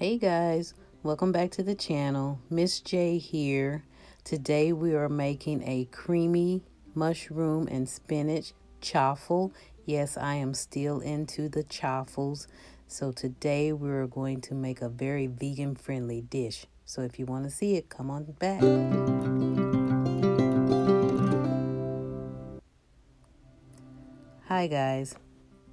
Hey guys, welcome back to the channel. Miss J here. Today we are making a creamy mushroom and spinach chaffle. Yes, I am still into the chaffles. So today we're going to make a very vegan friendly dish. So if you want to see it, come on back. Hi guys.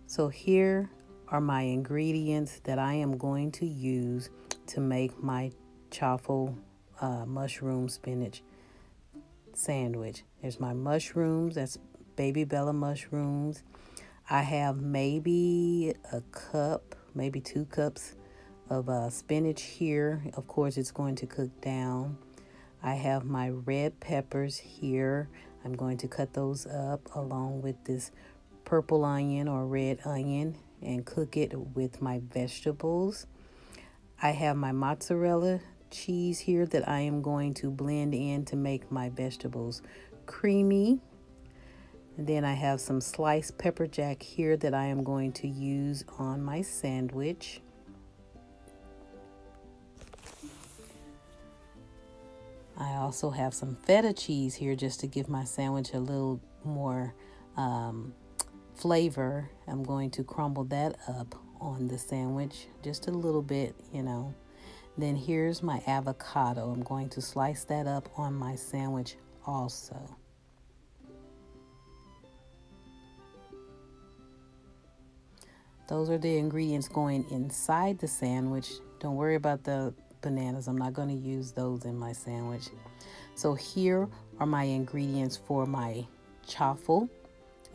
So here are my ingredients that I am going to use to make my chaffle mushroom spinach sandwich. There's my mushrooms, that's baby bella mushrooms. I have maybe a cup, maybe 2 cups of spinach here. Of course, it's going to cook down. I have my red peppers here. I'm going to cut those up along with this purple onion or red onion and cook it with my vegetables. I have my mozzarella cheese here that I am going to blend in to make my vegetables creamy. And then I have some sliced pepper jack here that I am going to use on my sandwich. I also have some feta cheese here just to give my sandwich a little more flavor. I'm going to crumble that up on the sandwich just a little bit, you know. Then here's my avocado. I'm going to slice that up on my sandwich also. Those are the ingredients going inside the sandwich. Don't worry about the bananas. I'm not going to use those in my sandwich. So here are my ingredients for my chaffle.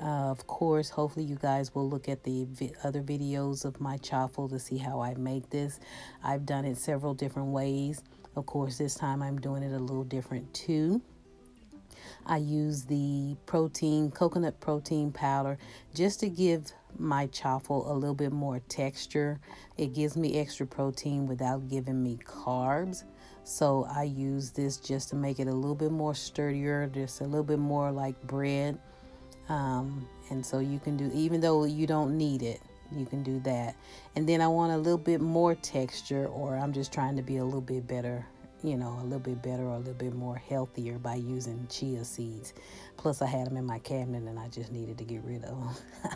Of course, hopefully you guys will look at the other videos of my chaffle to see how I make this. I've done it several different ways. Of course, this time I'm doing it a little different too. I use the coconut protein powder just to give my chaffle a little bit more texture. It gives me extra protein without giving me carbs. So I use this just to make it a little bit more sturdier, just a little bit more like bread. And so you can do, even though you don't need it, you can do that. And then I want a little bit more texture, or I'm just trying to be a little bit better, you know, a little bit better or a little bit more healthier by using chia seeds. Plus I had them in my cabinet and I just needed to get rid of them.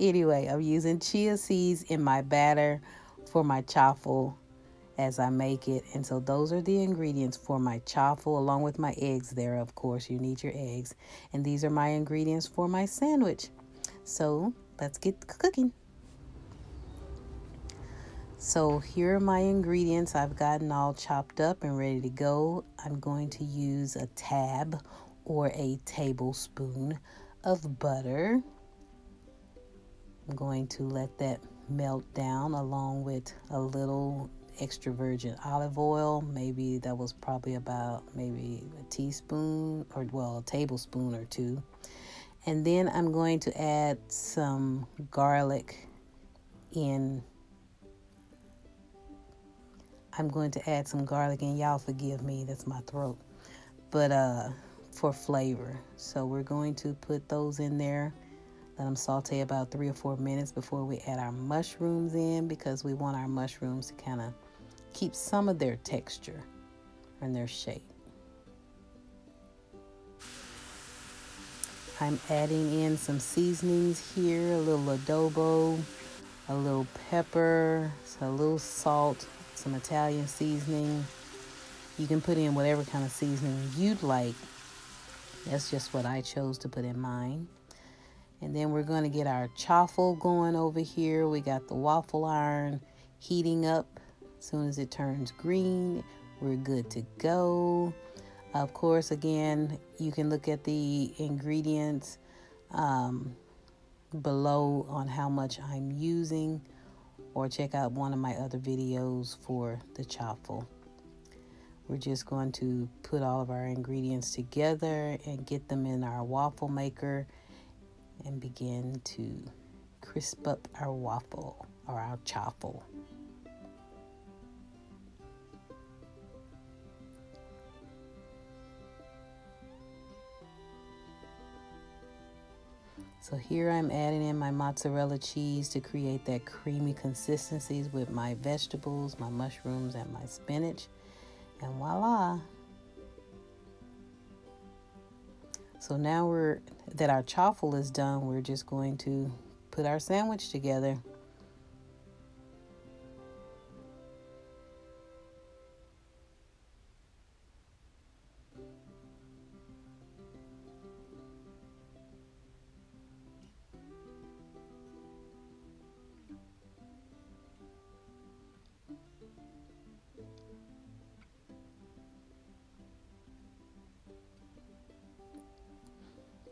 Anyway, I'm using chia seeds in my batter for my chaffle as I make it. And so those are the ingredients for my chaffle, along with my eggs there. Of course, you need your eggs. And these are my ingredients for my sandwich. So let's get cooking. So here are my ingredients. I've gotten all chopped up and ready to go. I'm going to use a tab or a tablespoon of butter. I'm going to let that melt down along with a little extra virgin olive oil. Maybe that was probably about maybe a teaspoon, or well, a tablespoon or two. And then I'm going to add some garlic in. Y'all forgive me, that's my throat, but for flavor. So we're going to put those in there. Let them saute about 3 or 4 minutes before we add our mushrooms in, because we want our mushrooms to kind of keep some of their texture and their shape. I'm adding in some seasonings here, a little adobo, a little pepper, a little salt, some Italian seasoning. You can put in whatever kind of seasoning you'd like. That's just what I chose to put in mine. And then we're going to get our chaffle going over here. We got the waffle iron heating up. As soon as it turns green, we're good to go. Of course, again, you can look at the ingredients below on how much I'm using, or check out one of my other videos for the chaffle. We're just going to put all of our ingredients together and get them in our waffle maker and begin to crisp up our waffle or our chaffle. So here I'm adding in my mozzarella cheese to create that creamy consistency with my vegetables, my mushrooms, and my spinach. And voila. So now that our chaffle is done, we're just going to put our sandwich together.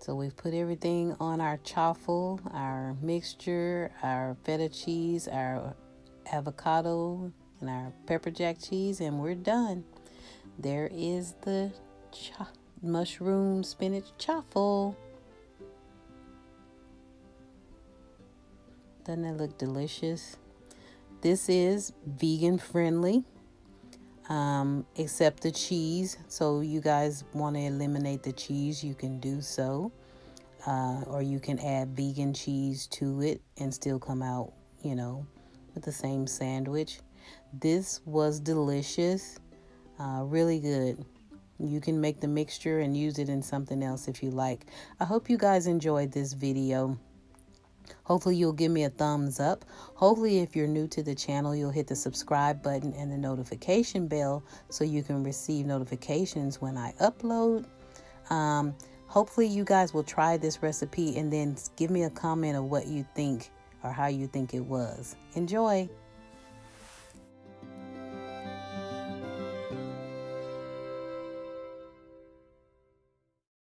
So we've put everything on our chaffle, our mixture, our feta cheese, our avocado, and our pepper jack cheese, and we're done. There is the mushroom spinach chaffle. Doesn't that look delicious? This is vegan friendly, except the cheese. So you guys want to eliminate the cheese, you can do so, or you can add vegan cheese to it and still come out, you know, with the same sandwich. This was delicious, really good. You can make the mixture and use it in something else if you like. I hope you guys enjoyed this video. Hopefully you'll give me a thumbs up. Hopefully if you're new to the channel, you'll hit the subscribe button and the notification bell so you can receive notifications when I upload. Hopefully you guys will try this recipe and then give me a comment of what you think or how you think it was. Enjoy.